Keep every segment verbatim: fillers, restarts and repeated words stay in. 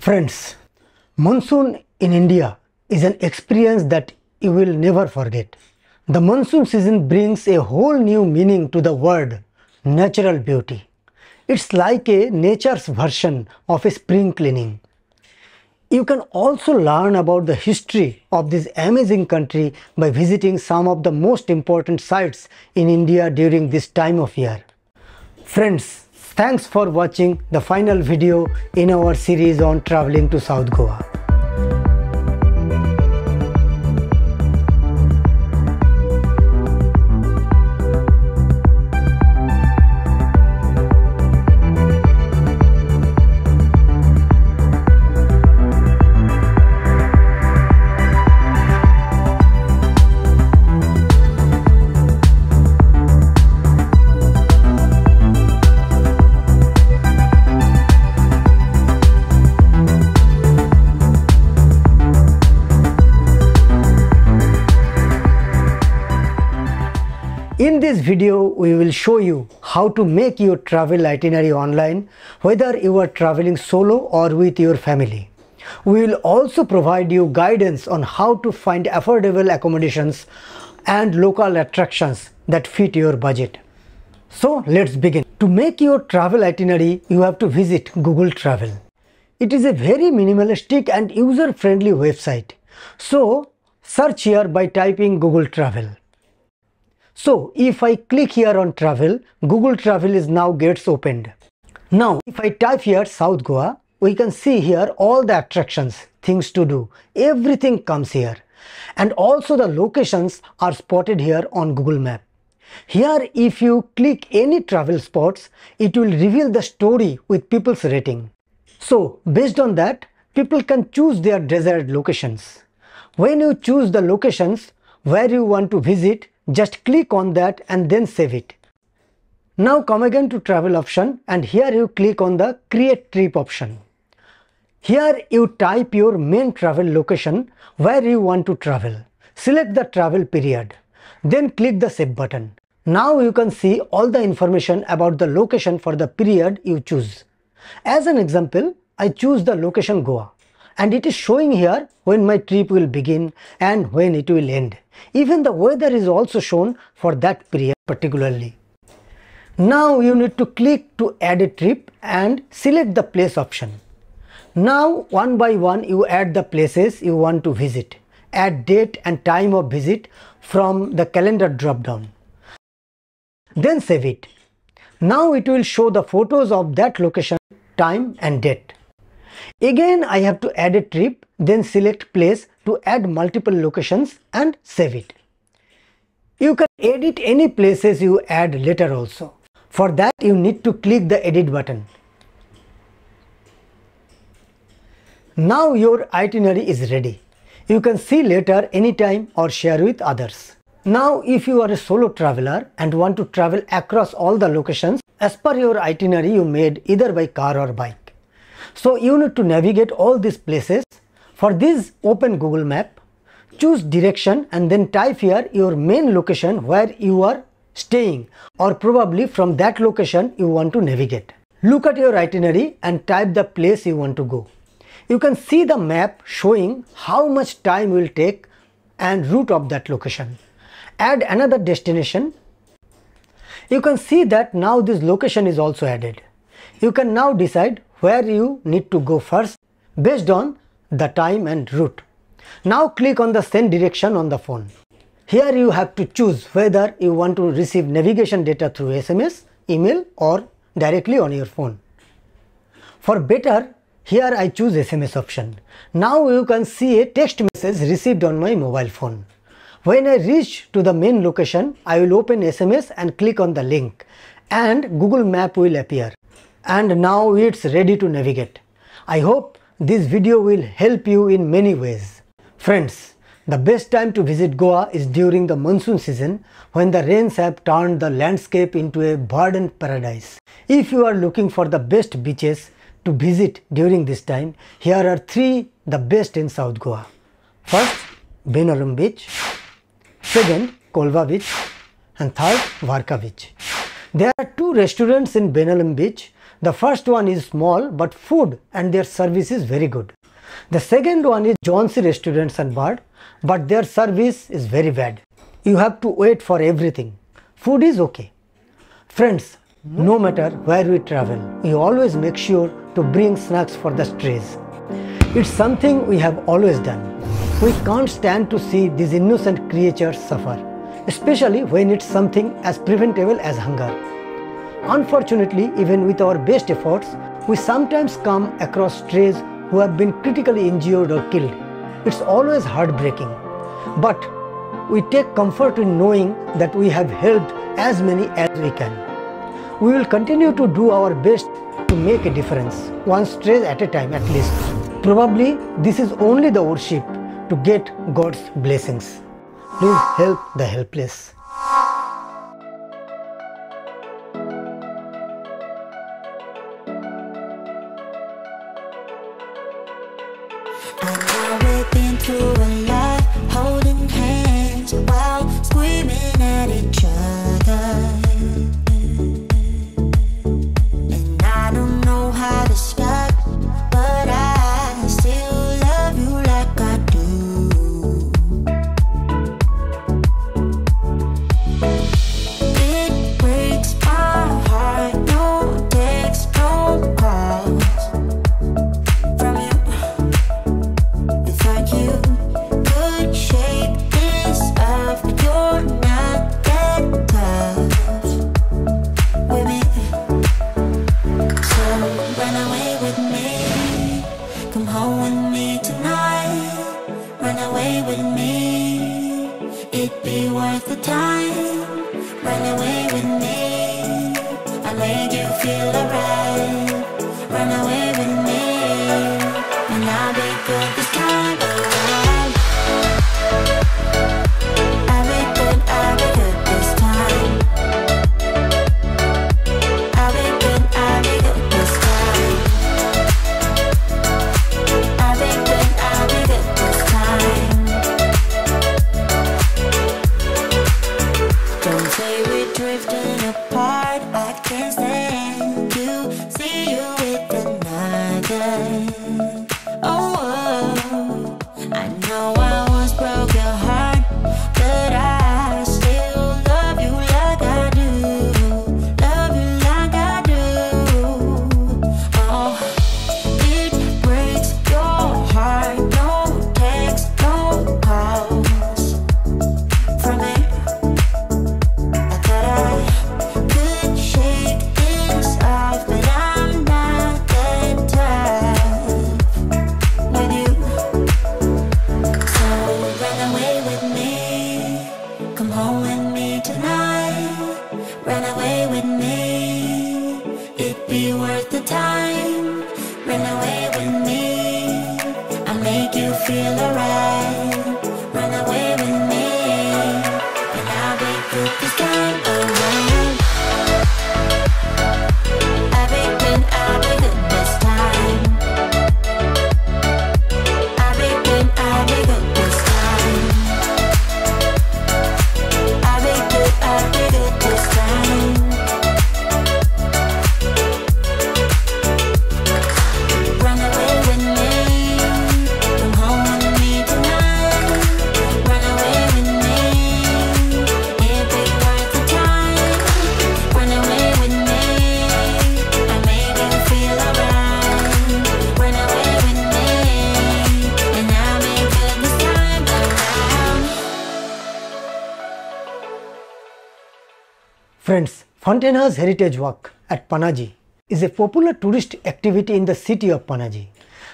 Friends, monsoon in India is an experience that you will never forget. The monsoon season brings a whole new meaning to the word natural beauty. It's like a nature's version of a spring cleaning. You can also learn about the history of this amazing country by visiting some of the most important sites in India during this time of year. Friends, thanks for watching the final video in our series on traveling to South Goa. In this video, we will show you how to make your travel itinerary online, whether you are traveling solo or with your family. We will also provide you guidance on how to find affordable accommodations and local attractions that fit your budget. So let's begin. To make your travel itinerary, you have to visit Google Travel. It is a very minimalistic and user-friendly website. So search here by typing Google Travel. So if I click here on travel, Google Travel is now gets opened. Now if I type here South Goa, we can see here all the attractions, things to do, everything comes here. And also the locations are spotted here on Google Map. Here if you click any travel spots, it will reveal the story with people's rating. So based on that, people can choose their desired locations. When you choose the locations where you want to visit, just click on that and then save it. Now come again to travel option and here you click on the create trip option. Here you type your main travel location where you want to travel. Select the travel period. Then click the save button. Now you can see all the information about the location for the period you choose. As an example, I choose the location Goa. And it is showing here when my trip will begin and when it will end. Even the weather is also shown for that period particularly. Now you need to click to add a trip and select the place option. Now one by one you add the places you want to visit. Add date and time of visit from the calendar drop down. Then save it. Now it will show the photos of that location, time and date. Again I have to add a trip, then select place to add multiple locations and save it. You can edit any places you add later also. For that you need to click the edit button. Now your itinerary is ready. You can see later anytime or share with others. Now if you are a solo traveler and want to travel across all the locations as per your itinerary you made either by car or bike. So you need to navigate all these places. For this, open Google Map, choose direction and then type here your main location where you are staying or probably from that location you want to navigate. Look at your itinerary and type the place you want to go. You can see the map showing how much time will take and route of that location. Add another destination. You can see that now this location is also added. You can now decide where you need to go first based on the time and route. Now click on the send direction on the phone. Here you have to choose whether you want to receive navigation data through S M S, email or directly on your phone. For better, here I choose S M S option. Now you can see a text message received on my mobile phone. When I reach to the main location, I will open S M S and click on the link and Google Map will appear. And now it's ready to navigate. I hope this video will help you in many ways. Friends, the best time to visit Goa is during the monsoon season when the rains have turned the landscape into a verdant paradise. If you are looking for the best beaches to visit during this time, here are three the best in South Goa. First, Benaulim beach, second, Colva beach and third, Varca beach. There are two restaurants in Benaulim beach The first one is small, but food and their service is very good. The second one is Johnson Restaurants and Bar, but their service is very bad. You have to wait for everything. Food is okay. Friends, no matter where we travel, we always make sure to bring snacks for the strays. It's something we have always done. We can't stand to see these innocent creatures suffer, especially when it's something as preventable as hunger. Unfortunately, even with our best efforts, we sometimes come across strays who have been critically injured or killed. It's always heartbreaking. But we take comfort in knowing that we have helped as many as we can. We will continue to do our best to make a difference, one stray at a time at least. Probably this is only the worship to get God's blessings. Please help the helpless. Friends, Fontainhas Heritage Walk at Panaji is a popular tourist activity in the city of Panaji.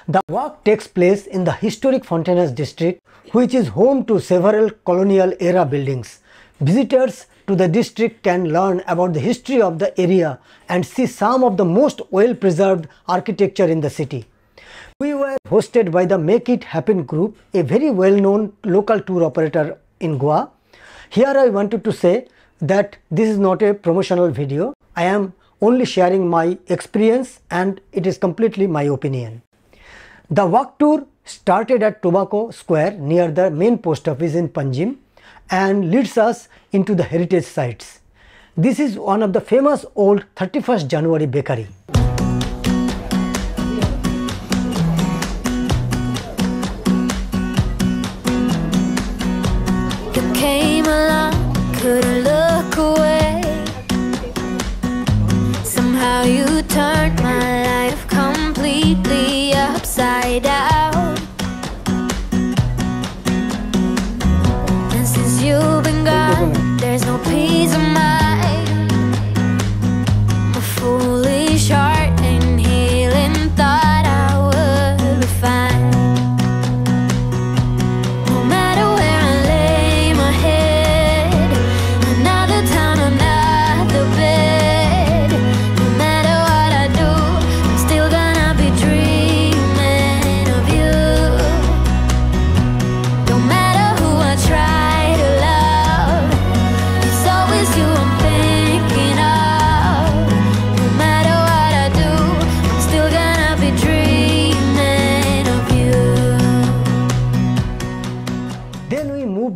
The walk takes place in the historic Fontainhas district, which is home to several colonial era buildings. Visitors to the district can learn about the history of the area and see some of the most well-preserved architecture in the city. We were hosted by the Make It Happen group, a very well-known local tour operator in Goa. Here I wanted to say that this is not a promotional video. I am only sharing my experience and it is completely my opinion. The walk tour started at Tobacco Square near the main post office in Panjim and leads us into the heritage sites. This is one of the famous old thirty-first January bakery.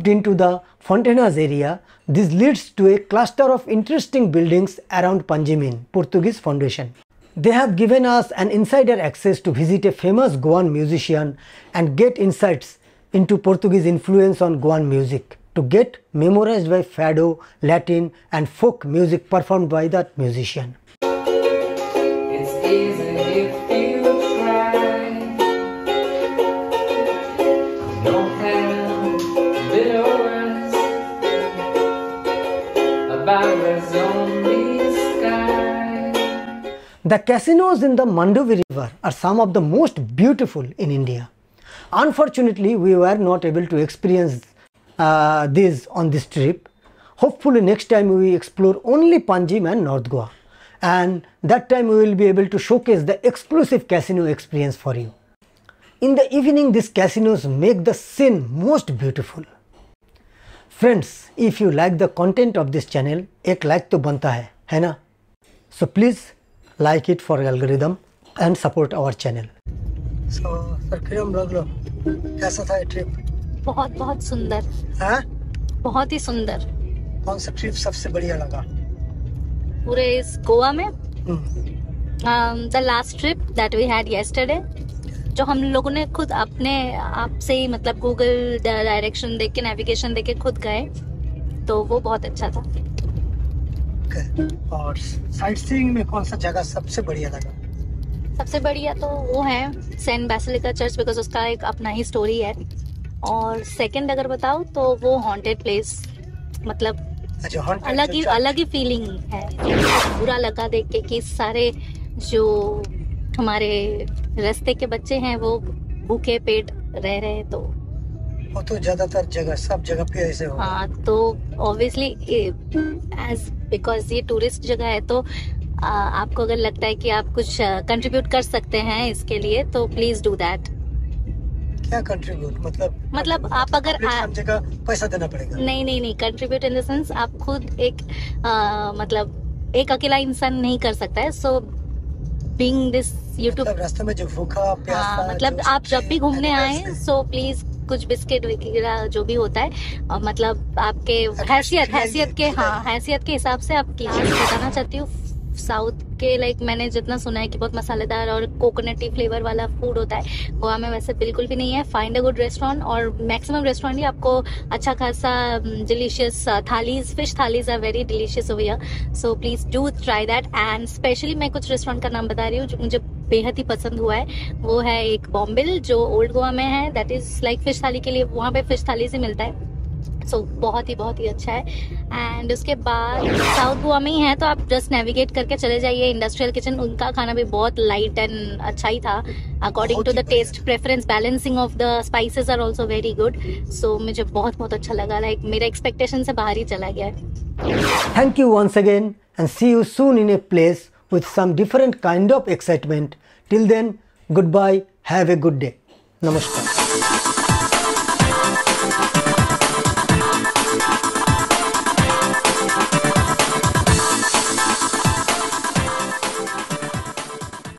moved into the Fontainhas area, this leads to a cluster of interesting buildings around Panjimin, Portuguese Foundation. They have given us an insider access to visit a famous Goan musician and get insights into Portuguese influence on Goan music, to get memorized by Fado, Latin and folk music performed by that musician. It's easy if you try. No hell below us, above us only sky. The casinos in the Mandovi river are some of the most beautiful in India. Unfortunately, we were not able to experience Uh, this on this trip. Hopefully next time we explore only Panjim and North Goa, and that time we will be able to showcase the exclusive casino experience for you. In the evening, these casinos make the scene most beautiful. Friends, if you like the content of this channel, ek like to banta hai, hai na? So please like it for algorithm and support our channel. So, Kiram Raglo, kaisa tha trip? बहुत बहुत सुंदर हाँ? बहुत ही सुंदर। कौन सा trip सबसे बढ़िया लगा पूरे इस गोवा में? The last trip that we had yesterday, जो हम लोगों ने खुद अपने आप से ही मतलब गूगल डायरेक्शन देख के नेविगेशन देख के खुद गए, तो वो बहुत अच्छा था। okay. और साइट सीइंग में कौन सा जगह सबसे बढ़िया लगा? सबसे बढ़िया तो वो है सैन बासिलिका चर्च, बिकॉज उसका एक अपना ही स्टोरी है। और सेकंड अगर बताओ तो वो हॉन्टेड प्लेस, मतलब अलग ही अलग ही फीलिंग है। बुरा लगा देख के कि सारे जो हमारे रास्ते के बच्चे हैं वो भूखे पेट रह रहे, तो वो तो ज्यादातर जगह सब जगह पे ऐसे हो। हाँ, तो ऑब्वियसली एज बिकॉज ये टूरिस्ट जगह है, तो आ, आपको अगर लगता है कि आप कुछ कंट्रीब्यूट कर सकते हैं इसके लिए, तो प्लीज डू दैट। क्या कंट्रीब्यूट मतलब? मतलब आप अगर जगह पैसा देना पड़ेगा? नहीं नहीं नहीं, कंट्रीब्यूट इन द सेंस आप खुद एक आ, मतलब एक अकेला इंसान नहीं कर सकता है। सो बीइंग दिस यूट्यूब रास्ते में जो भूखा प्यासा, मतलब आप जब भी घूमने आए सो प्लीज कुछ बिस्किट वगैरह जो भी होता है, और मतलब आपके हैसियत हैसियत के हाँ हैसियत के हिसाब से आप कीजिए। बताना चाहती हूँ साउथ के लाइक मैंने जितना सुना है कि बहुत मसालेदार और कोकोनटी फ्लेवर वाला फूड होता है, गोवा में वैसे बिल्कुल भी नहीं है। फाइंड अ गुड रेस्टोरेंट और मैक्सिमम रेस्टोरेंट ही आपको अच्छा खासा delicious thalis, fish thalis are very delicious over here, so please do try that. And specially मैं कुछ रेस्टोरेंट का नाम बता रही हूँ जो मुझे बेहद ही पसंद हुआ है, वो है एक बॉम्बिल जो ओल्ड गोवा में है, दैट इज लाइक फिश थाली के लिए वहाँ पे फिश थाली से मिलता है, सो so, बहुत ही बहुत ही अच्छा है। एंड उसके बाद साउथ गोवा में ही है, तो आप जस्ट नेविगेट करके चले जाइए। इंडस्ट्रियल किचन, उनका खाना भी बहुत लाइट एंड अच्छा ही था according to the taste preference. Balancing of the spices are also very good, so मुझे बहुत बहुत अच्छा लगा, लाइक मेरे एक्सपेक्टेशन से बाहर ही चला गया है। Thank you once again and see you soon in a place with some different kind of excitement. Till then, goodbye, have a good day, नमस्कार।